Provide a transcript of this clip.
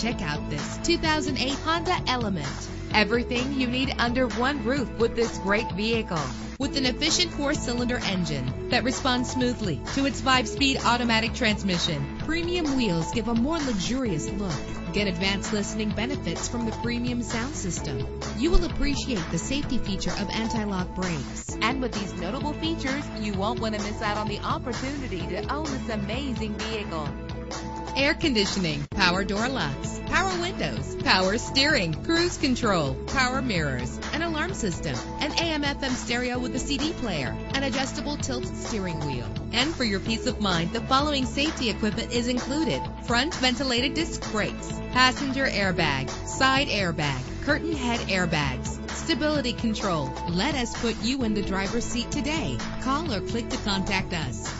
Check out this 2008 Honda Element. Everything you need under one roof with this great vehicle. With an efficient 4-cylinder engine that responds smoothly to its 5-speed automatic transmission, premium wheels give a more luxurious look. Get advanced listening benefits from the premium sound system. You will appreciate the safety feature of anti-lock brakes. And with these notable features, you won't want to miss out on the opportunity to own this amazing vehicle. Air conditioning, power door locks, power windows, power steering, cruise control, power mirrors, an alarm system, an AM/FM stereo with a CD player, an adjustable tilt steering wheel. And for your peace of mind, the following safety equipment is included: front ventilated disc brakes, passenger airbag, side airbag, curtain head airbags, stability control. Let us put you in the driver's seat today. Call or click to contact us.